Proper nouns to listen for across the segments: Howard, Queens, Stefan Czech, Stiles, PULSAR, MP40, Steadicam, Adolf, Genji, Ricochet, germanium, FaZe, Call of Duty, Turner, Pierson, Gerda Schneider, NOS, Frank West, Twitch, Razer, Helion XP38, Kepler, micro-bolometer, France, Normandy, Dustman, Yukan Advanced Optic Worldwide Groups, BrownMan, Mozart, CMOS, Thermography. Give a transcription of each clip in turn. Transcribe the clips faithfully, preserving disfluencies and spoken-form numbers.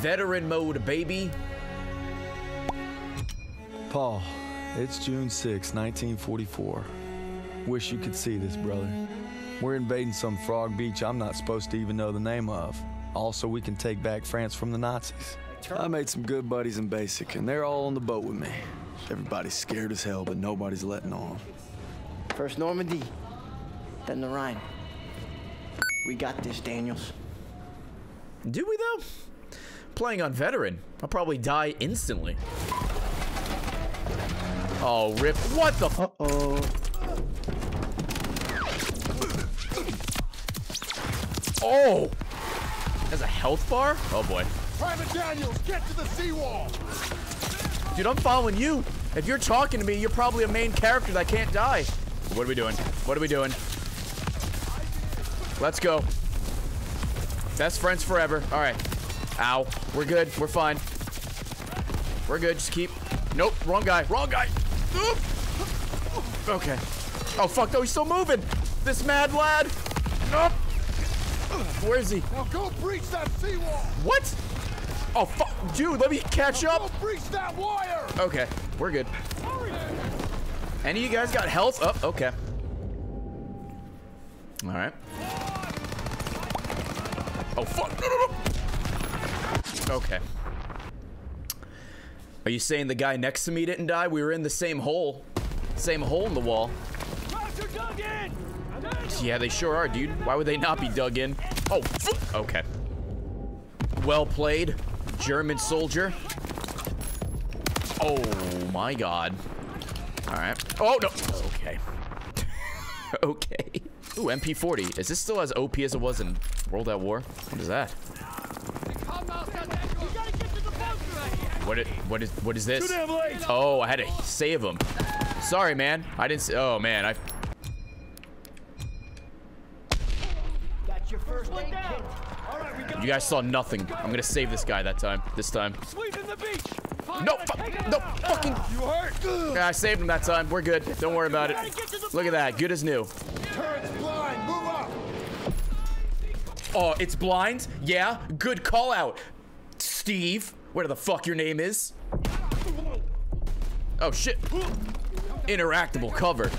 Veteran mode, baby. Paul, it's June sixth, nineteen forty-four. Wish you could see this, brother. We're invading some frog beach I'm not supposed to even know the name of. Also, we can take back France from the Nazis. I made some good buddies in basic, and they're all on the boat with me. Everybody's scared as hell, but nobody's letting on. First Normandy, then the Rhine. We got this, Daniels. Do we, though? Playing on veteran. I'll probably die instantly. Oh, rip. What the f- Uh-oh. Oh! That's a health bar? Oh, boy. Private Daniels, get to the seawall! Dude, I'm following you. If you're talking to me, you're probably a main character that can't die. What are we doing? What are we doing? Let's go. Best friends forever. All right. Ow. We're good. We're fine. We're good. Just keep. Nope. Wrong guy. Wrong guy. Okay. Oh, fuck. No, he's still moving. This mad lad. Nope. Where is he? Now go breach that seawall. What? Oh, fuck. Dude, let me catch now up. Go breach that wire. Okay. We're good. Hurry. Any of you guys got health? Oh, okay. All right. Oh, fuck. No, no, no. Okay. Are you saying the guy next to me didn't die? We were in the same hole. Same hole in the wall. Yeah, they sure are, dude. Why would they not be dug in? Oh, okay. Well played, German soldier. Oh, my God. All right. Oh, no. Okay. Okay. Ooh, M P forty. Is this still as O P as it was in World at War? What is that? What is, what is, what is this? Oh, I had to save him. Sorry, man. I didn't. Oh, man. I. You guys saw nothing. I'm gonna save this guy that time. This time. No, no, fucking. Yeah, I saved him that time. We're good. Don't worry about it. Look at that. Good as new. Oh, it's blind? Yeah, good call out. Steve, where the fuck your name is? Oh shit. Interactable cover.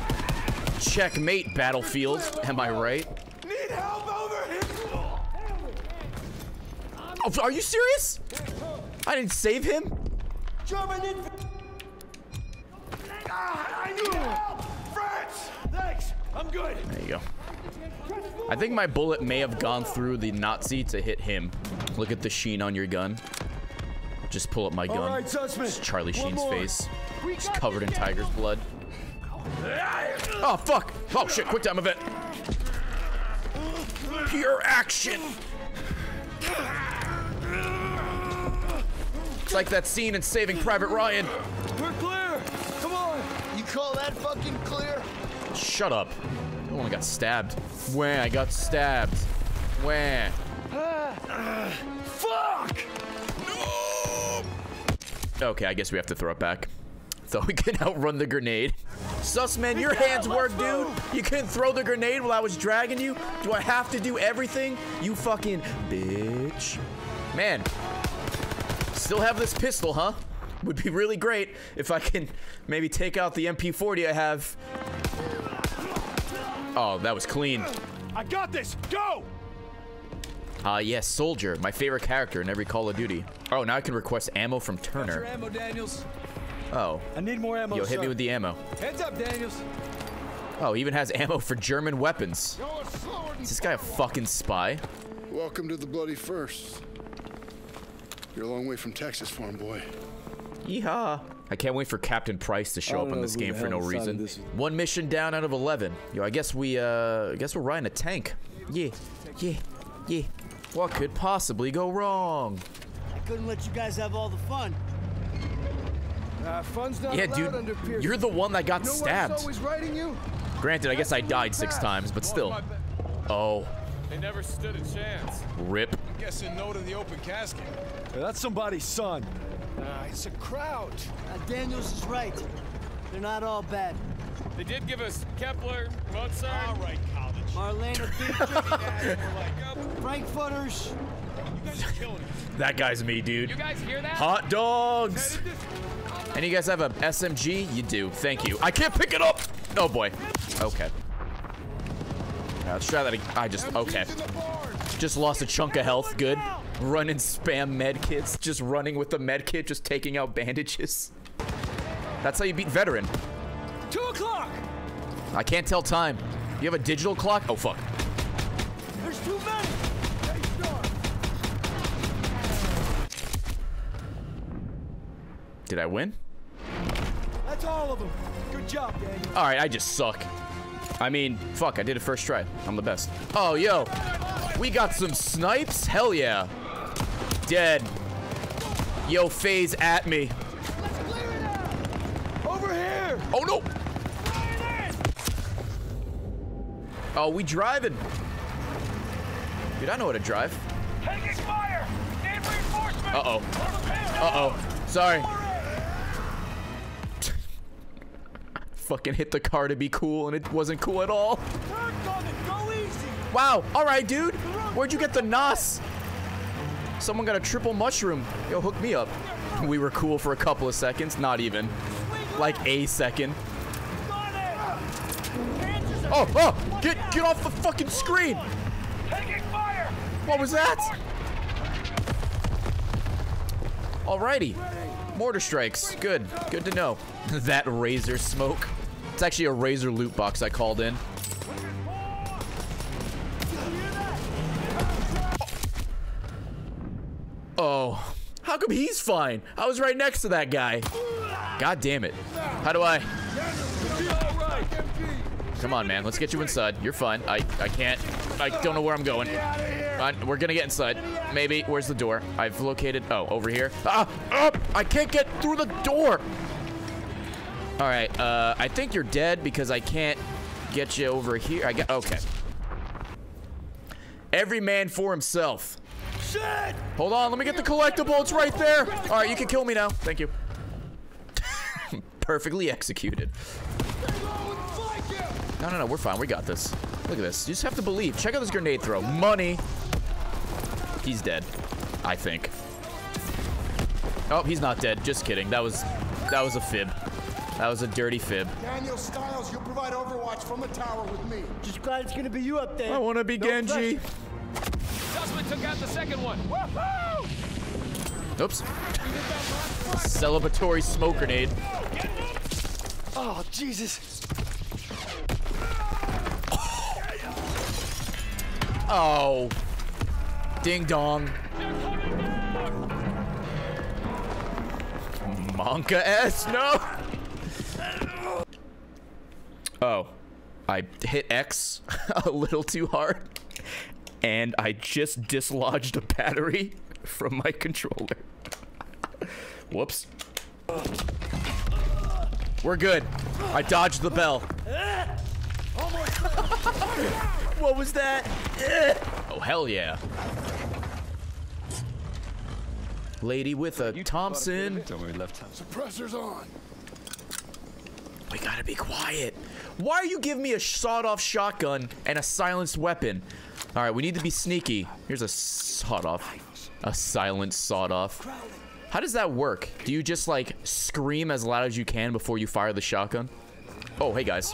Checkmate, Battlefield. Am I right? Need help over here. Oh, are you serious? I didn't save him? German invasion. I knew. France. Thanks. I'm good. There you go. I think my bullet may have gone through the Nazi to hit him. Look at the sheen on your gun. Just pull up my gun. Right, it's Charlie Sheen's face. It's covered in tiger's blood. Oh, fuck. Oh, shit. Quick time event. Pure action. It's like that scene in Saving Private Ryan. We're clear. Come on. You call that fucking clear? Shut up. Oh, I got stabbed. Where I got stabbed. Where? Uh, fuck! No! Okay, I guess we have to throw it back. So we can outrun the grenade. Zussman, your hands work, dude. You couldn't throw the grenade while I was dragging you. Do I have to do everything? You fucking bitch. Man. Still have this pistol, huh? Would be really great if I can maybe take out the M P forty I have. Oh, that was clean. I got this. Go! Ah, uh, yes, yeah, soldier. My favorite character in every Call of Duty. Oh, now I can request ammo from Turner. Your ammo, Daniels. Oh. I need more ammo, Yo, hit sir. me with the ammo. Heads up, Daniels. Oh, he even has ammo for German weapons. Is this guy a fucking spy? Welcome to the bloody first. You're a long way from Texas, farm boy. Yeehaw. I can't wait for Captain Price to show up in this game for no reason. One mission down out of eleven. Yo, I guess we, uh, I guess we're riding a tank. Yeah, yeah, yeah. What could possibly go wrong? I couldn't let you guys have all the fun. Uh, fun's not allowed under Pierce. Yeah, dude, you're the one that got stabbed. Granted, I guess I died six times, but still. Oh. They never stood a chance. Rip. I'm guessing no to the open casket. Yeah, that's somebody's son. Uh, it's a crowd. Uh, Daniels is right. They're not all bad. They did give us Kepler, Mozart, all right, college. Marlena, Frankfurters. That guy's me, dude. You guys hear that? Hot dogs. Any you guys have a S M G? You do. Thank you. I can't pick it up. Oh boy. Okay. Now let's try that again. I just okay. Just lost a chunk of health. Good. Running spam med kits. Just running with the med kit. Just taking out bandages. That's how you beat veteran. Two o'clock. I can't tell time. You have a digital clock? Oh fuck. There's too many. Did I win? That's all of them. Good job, Daniels. All right, I just suck. I mean, fuck, I did it first try. I'm the best. Oh, yo. We got some snipes? Hell yeah. Dead. Yo, FaZe at me. Let's clear it out. Over here. Oh, no. Oh, we driving. Dude, I know how to drive. Taking fire. Need reinforcements. Uh-oh. Uh-oh. Sorry. Fucking hit the car to be cool, and it wasn't cool at all. Go easy. Wow. All right, dude. Where'd you get the N O S? Someone got a triple mushroom. Yo, hook me up. We were cool for a couple of seconds. Not even. Like a second. Oh, oh. Get, get off the fucking screen. What was that? Alrighty. Mortar strikes. Good. Good to know. That Razer smoke. It's actually a Razer loot box I called in. Oh. Oh. How come he's fine? I was right next to that guy. God damn it. How do I? Come on, man. Let's get you inside. You're fine. I, I can't. I don't know where I'm going. Uh, we're gonna get inside. Maybe. Where's the door? I've located. Oh, over here. Ah! Up! I can't get through the door! Alright, uh, I think you're dead because I can't get you over here. I got. Okay. Every man for himself. Shit! Hold on, let me get the collectible. It's right there! Alright, you can kill me now. Thank you. Perfectly executed. No, no, no, we're fine. We got this. Look at this. You just have to believe. Check out this grenade throw. Money! He's dead, I think. Oh, he's not dead. Just kidding. That was that was a fib. That was a dirty fib. Daniel Stiles, you'll provide overwatch from the tower with me. Just glad it's gonna be you up there. I wanna be no Genji. Dustman took out the second one. Woohoo! Oops. Celebratory smoke grenade. Oh, Jesus. Oh. Ding dong. Monka S, no. Oh, I hit X a little too hard, and I just dislodged a battery from my controller. Whoops. We're good. I dodged the bell. What was that? Oh, hell yeah. Lady with a Thompson. Suppressor's on. We gotta be quiet. Why are you giving me a sawed-off shotgun and a silenced weapon? All right, we need to be sneaky. Here's a sawed-off, a silenced sawed-off. How does that work? Do you just like scream as loud as you can before you fire the shotgun? Oh, hey guys.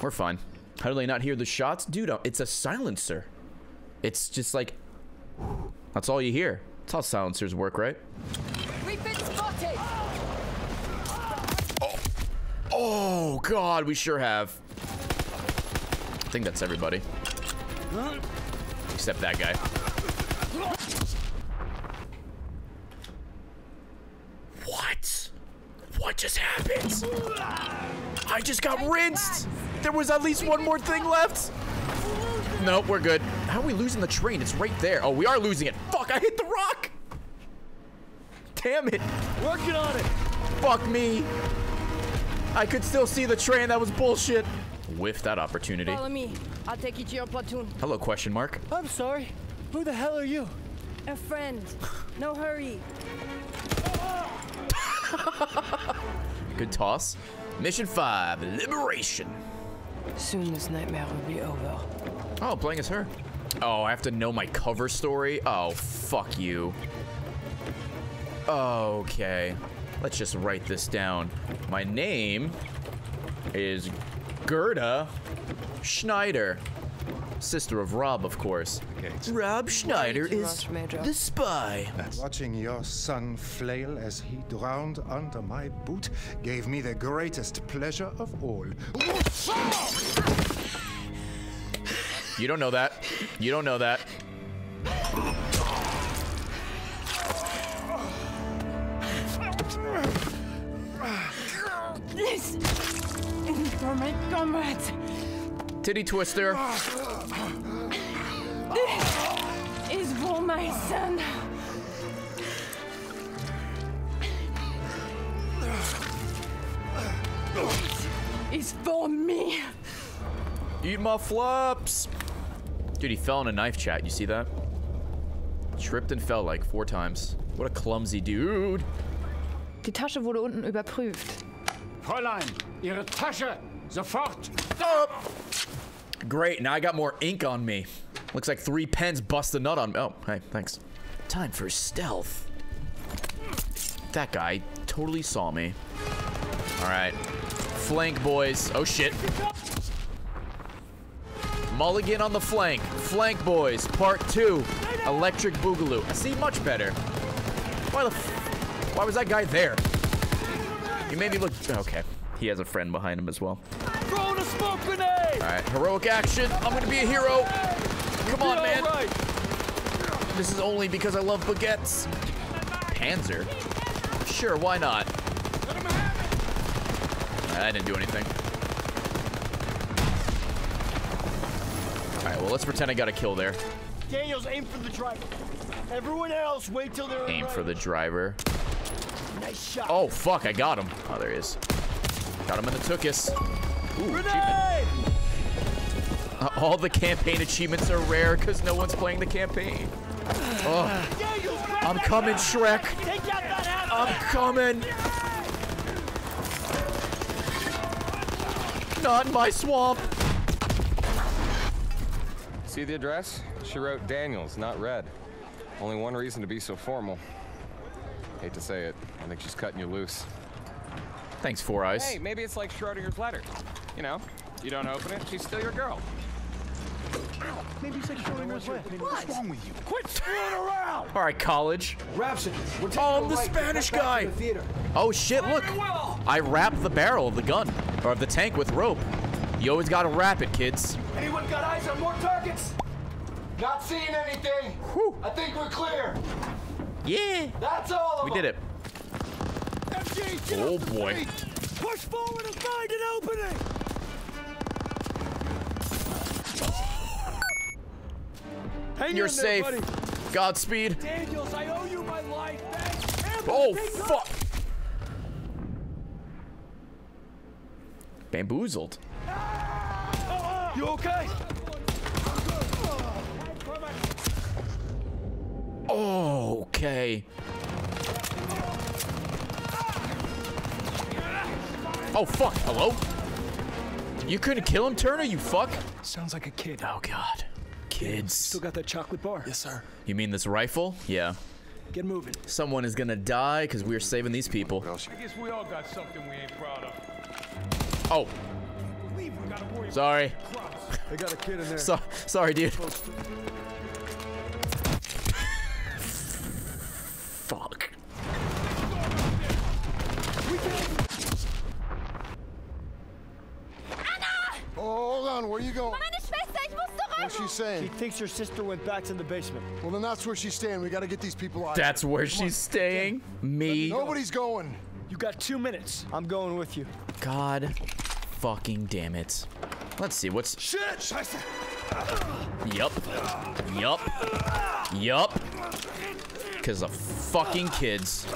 We're fine. How do they not hear the shots? Dude, it's a silencer. It's just like, that's all you hear. That's how silencers work, right? We've been spotted. Oh. Oh, God, we sure have. I think that's everybody. Except that guy. What? What just happened? I just got rinsed. There was at least one more thing left. Nope, we're good. How are we losing the train? It's right there. Oh, we are losing it. Fuck, I hit the rock. Damn it. Working on it. Fuck me. I could still see the train. That was bullshit. Whiff that opportunity. Follow me. I'll take you to your platoon. Hello, question mark. I'm sorry. Who the hell are you? A friend. No hurry. Good toss. Mission five, liberation. Soon this nightmare will be over. Oh, playing as her. Oh, I have to know my cover story? Oh, fuck you. Okay. Let's just write this down. My name is Gerda Schneider. Sister of Rob, of course. Okay, Rob Schneider is much, the spy. That's watching your son flail as he drowned under my boot gave me the greatest pleasure of all. You don't know that. You don't know that. This is for my comrades. Titty twister. This is for my son. It's for me. Eat my flops. Dude, he fell on a knife, chat. You see that? Tripped and fell like four times. What a clumsy dude. Die Tasche wurde unten überprüft. Fräulein, Ihre Tasche! Sofort! Stop! Great, now I got more ink on me. Looks like three pens bust a nut on me. Oh, hey, thanks. Time for stealth. That guy totally saw me. Alright. Flank, boys. Oh, shit. Mulligan on the flank. Flank, boys. Part two. Electric Boogaloo. I see much better. Why the f- Why was that guy there? You made me look... Okay. He has a friend behind him as well. Throw the smoke grenade! Alright. Heroic action. I'm gonna be a hero. Come on, man. This is only because I love baguettes. Panzer? Sure, why not? I didn't do anything. Alright, well, let's pretend I got a kill there. Daniels, aim for the driver. Everyone else, wait till they're aim for the driver. Nice shot. Oh, fuck, I got him. Oh, there he is. Got him in the tuchus. Ooh, achievement. Uh, all the campaign achievements are rare because no one's playing the campaign. Oh. I'm coming, Shrek. I'm coming. Not my swamp. See the address? She wrote Daniels, not Red. Only one reason to be so formal. Hate to say it. I think she's cutting you loose. Thanks, Four Eyes. Hey, maybe it's like Schrodinger's letter. You know, you don't open it, she's still your girl. Maybe it's like Schrodinger's letter. What's wrong with you? Quit screwing around! All right, college. Rhapsody. We're taking oh, I'm the, the right Spanish guy. The oh shit! Look, I wrapped the barrel of the gun or of the tank with rope. You always gotta wrap it, kids. Anyone got eyes on more targets? Not seeing anything. Whew. I think we're clear. Yeah. That's all. Of we them. Did it. F G, oh boy. Push forward and find an opening. Hang You're safe. There, Godspeed. Daniels, I owe you my life. Oh fuck. Bamboozled. You okay? Oh, okay. Oh, fuck. Hello? You couldn't kill him, Turner, you fuck? Sounds like a kid. Oh, God. Kids. Still got that chocolate bar? Yes, sir. You mean this rifle? Yeah. Get moving. Someone is gonna die because we're saving these people. I guess we all got something we ain't proud of. Oh. Sorry. They got a kid in there. So sorry, dude. Fuck. Anna! Hold on, where are you going? What's she saying? She thinks your sister went back to the basement. Well, then that's where she's staying. We gotta get these people out. That's where she's staying? Me? Nobody's going. You got two minutes. I'm going with you. God fucking damn it. Let's see what's... Shit! Yup. Yup. Yup. Because of fucking kids.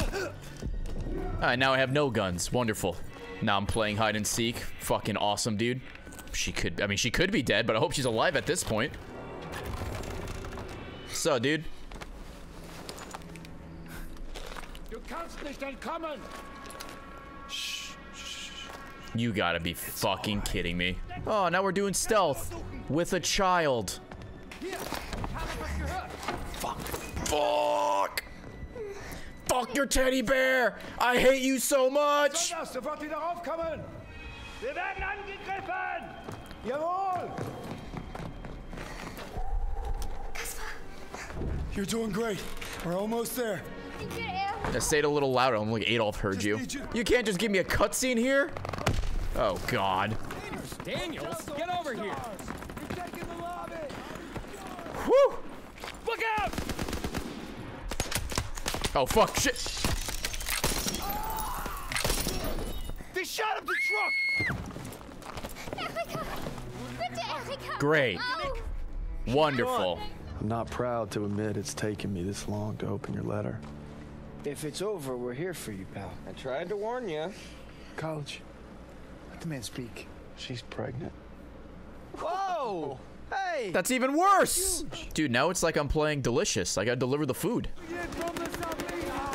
Alright, now I have no guns. Wonderful. Now I'm playing hide and seek. Fucking awesome, dude. She could, I mean, she could be dead, but I hope she's alive at this point. So, dude. You kannst nicht entkommen. Shh. You gotta be it's fucking right. kidding me. Oh, now we're doing stealth with a child. Fuck! Fuck your teddy bear! I hate you so much! Sofort wieder aufkommen! Wir werden angegriffen! Jawohl! You're doing great. We're almost there. I say it a little louder. I'm like Adolf heard you. you. You can't just give me a cutscene here? Oh, God. Daniels, get over here. Woo! Look out! Oh, fuck, shit. They shot up the truck! Great. Wonderful. I'm not proud to admit it's taken me this long to open your letter. If it's over, we're here for you, pal. I tried to warn you. College. Let the man speak. She's pregnant. Whoa! Hey! That's even worse! Dude, now it's like I'm playing Delicious. I gotta deliver the food.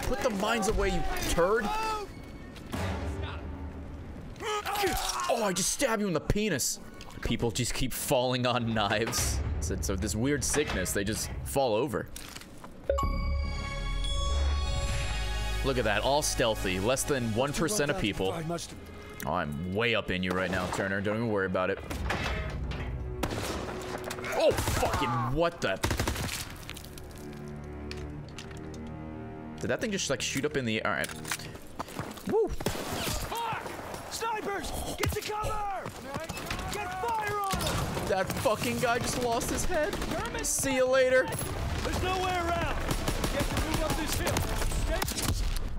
Put the mines away, you turd. Oh, I just stabbed you in the penis. People just keep falling on knives. So, so this weird sickness, they just fall over. Look at that, all stealthy. Less than one percent of people. Oh, I'm way up in you right now, Turner. Don't even worry about it. Oh, fucking what the... Did that thing just, like, shoot up in the... All right. Woo! Snipers! Get to cover! Get fire on him! That fucking guy just lost his head. German. See you later. There's no way around. Get to move up this hill. Stay.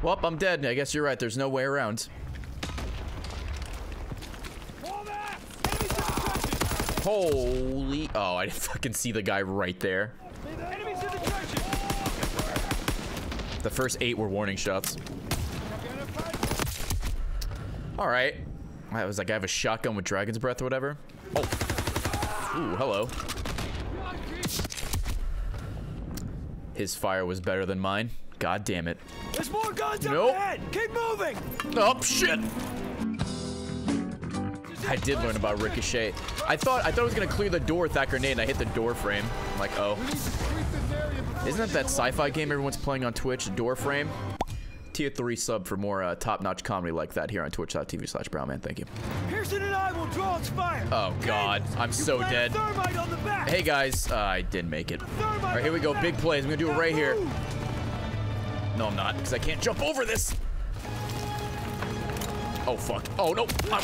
Well, I'm dead. I guess you're right. There's no way around. Holy! Oh, I didn't fucking see the guy right there. Enemies in the trenches. The first eight were warning shots. All right. I was like, I have a shotgun with dragon's breath or whatever. Oh. Ooh, hello. His fire was better than mine. God damn it. There's more guns nope. up ahead. Keep moving. Oh shit. I did learn about Ricochet. I thought I thought I was gonna clear the door with that grenade and I hit the door frame. I'm like, oh. Isn't that that sci-fi game everyone's playing on Twitch, Door Frame? Tier three sub for more uh, top-notch comedy like that here on twitch dot T V slash brownman. Thank you. Pearson and I will draw its fire. Oh God, I'm so dead. Hey guys, uh, I didn't make it. All right, here we go, big plays. I'm gonna do it right here. No, I'm not, because I can't jump over this. Oh fuck! Oh no! I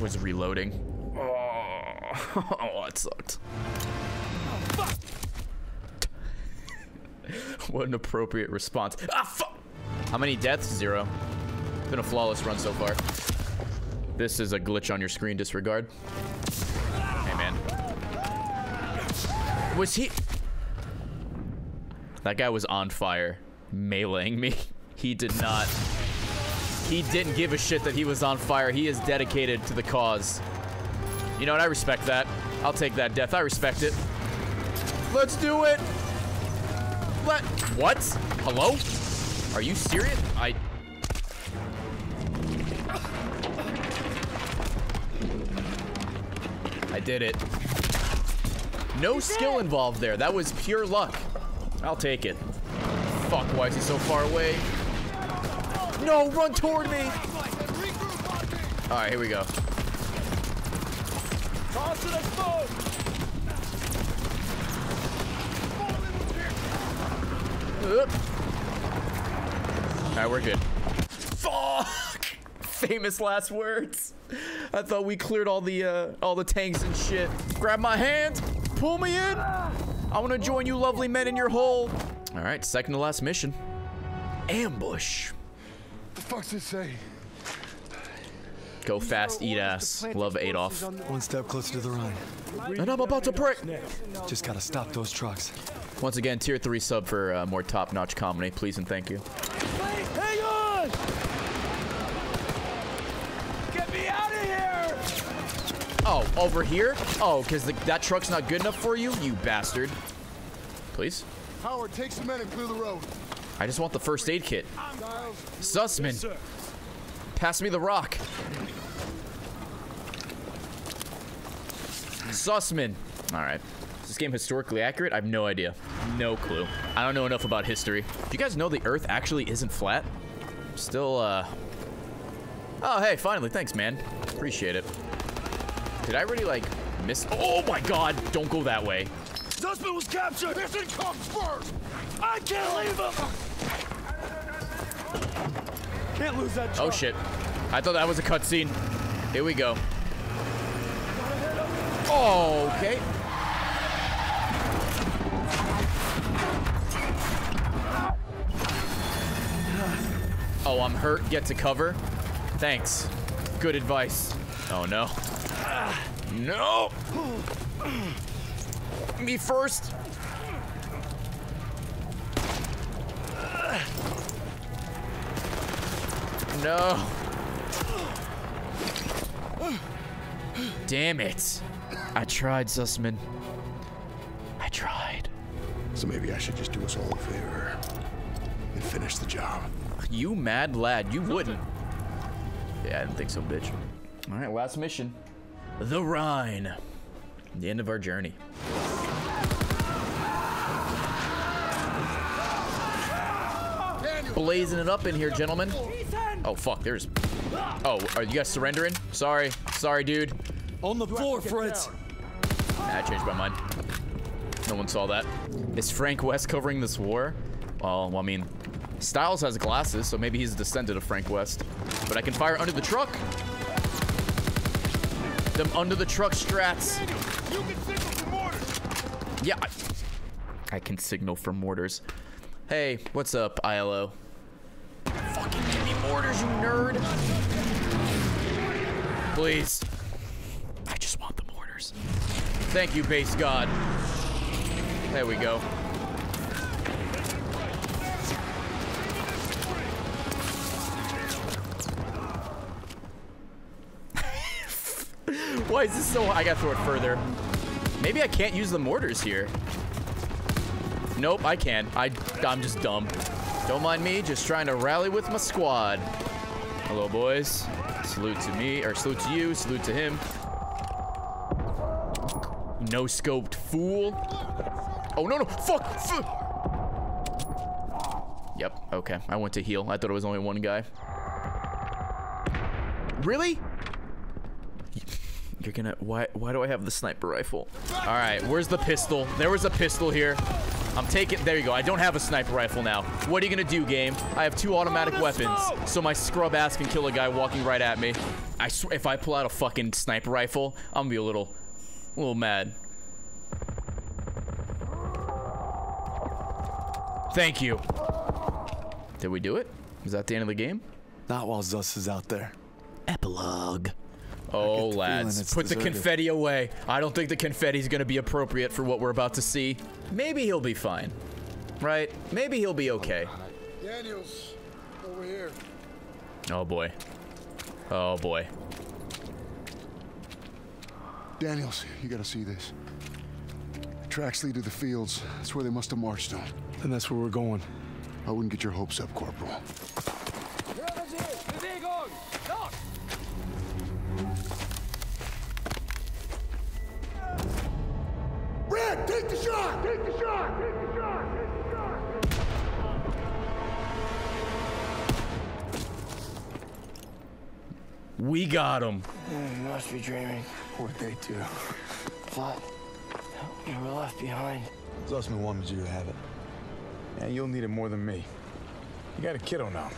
was reloading. Oh, oh that sucked. Oh, fuck. What an appropriate response. Ah fuck! How many deaths? Zero. It's been a flawless run so far. This is a glitch on your screen. Disregard. Hey man. Was he? That guy was on fire, meleeing me. He did not. He didn't give a shit that he was on fire. He is dedicated to the cause. You know what? I respect that. I'll take that death. I respect it. Let's do it. Let. What? Hello? Are you serious? I. I did it. No skill involved there. That was pure luck. I'll take it. Fuck, why is he so far away? No, run toward me! Alright, here we go. Alright, we're good. Fuck! Famous last words. I thought we cleared all the uh, all the tanks and shit. Grab my hand, pull me in. I want to join you lovely men in your hole. Alright, second to last mission. Ambush. What the fuck's it say? Go fast, eat ass. Love Adolf. One step closer to the Rhine. And I'm about to break. Just gotta stop those trucks. Once again, tier three sub for uh, more top-notch comedy, please and thank you. Hang on! Get me out of here! Oh, over here? Oh, because that truck's not good enough for you, you bastard. Please. Howard, take some men and clear the road. I just want the first aid kit. Zussman, yes, pass me the rock. Zussman. All right. Is this game historically accurate? I have no idea. No clue. I don't know enough about history. Do you guys know the Earth actually isn't flat? Still, uh... oh, hey, finally. Thanks, man. Appreciate it. Did I already, like, miss... oh, my God. Don't go that way. Dustman was captured. Mission comes first. I can't leave him. Can't lose that truck. Oh, shit. I thought that was a cutscene. Here we go. Oh, okay. Oh, I'm hurt. Get to cover. Thanks. Good advice. Oh, no. No! Me first! No. Damn it. I tried, Zussman. I tried. So maybe I should just do us all a favor and finish the job. You mad lad. You wouldn't. Yeah, I didn't think so, bitch. All right, last mission. The Rhine. The end of our journey. Blazing it up in here, gentlemen. Oh, fuck, there's... oh, are you guys surrendering? Sorry. Sorry, dude. On the floor, Fritz. Nah, I changed my mind. No one saw that. Is Frank West covering this war? Well, I mean, Stiles has glasses, so maybe he's a descendant of Frank West. But I can fire under the truck. Them under the truck strats. You can signal for mortars. Yeah, I, I can signal for mortars. Hey, what's up, I L O? Fucking give me mortars, you nerd. Please. I just want the mortars. Thank you, base god. There we go. Why is this so high? I gotta throw it further. Maybe I can't use the mortars here. Nope, I can. I, I'm just dumb. Don't mind me, just trying to rally with my squad. Hello, boys. Salute to me, or salute to you, salute to him. No scoped fool. Oh, no, no, fuck, fuck. Yep, okay, I went to heal. I thought it was only one guy. Really? You're gonna, why, why do I have the sniper rifle? All right, where's the pistol? There was a pistol here. I'm taking, there you go. I don't have a sniper rifle now. What are you gonna do, game? I have two automatic weapons, so my scrub ass can kill a guy walking right at me. I swear, if I pull out a fucking sniper rifle, I'm gonna be a little, a little mad. Thank you. Did we do it? Is that the end of the game? Not while Zuss is out there. Epilogue. Oh, lads, put the confetti away. I don't think the confetti's gonna be appropriate for what we're about to see. Maybe he'll be fine, right? Maybe he'll be okay. Daniels, over here. Oh boy. Oh boy. Daniels, you gotta see this. The tracks lead to the fields. That's where they must have marched on. And that's where we're going. I wouldn't get your hopes up, Corporal. Red, take the shot! Take the shot! Take the shot! Take the shot! Take the shot! We got him. You must be dreaming. What'd they do? What? You were left behind. Zussman wanted you to have it. And you'll need it more than me. You got a kiddo now.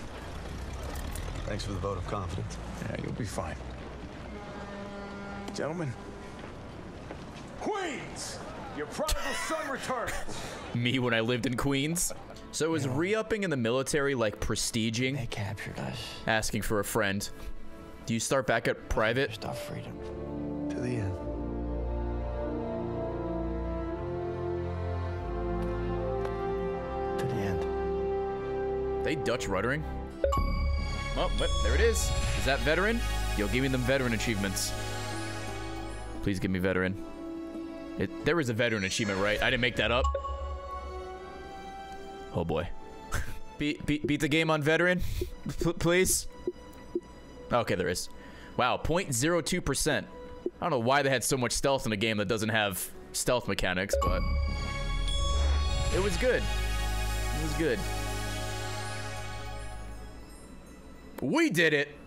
Thanks for the vote of confidence. Yeah, you'll be fine. Gentlemen. Queens! Your prodigal son returns. Me when I lived in Queens. So is re-upping in the military like prestiging? They captured us. Asking for a friend. Do you start back at private? Stop freedom. To the end. To the end. They Dutch ruddering? Oh, but there it is. Is that veteran? Yo, give me them veteran achievements. Please give me veteran. It, there was a veteran achievement, right? I didn't make that up. Oh boy. beat, beat, beat the game on veteran, P please. Okay, there is. Wow, zero point zero two percent. I don't know why they had so much stealth in a game that doesn't have stealth mechanics, but... It was good. It was good. We did it.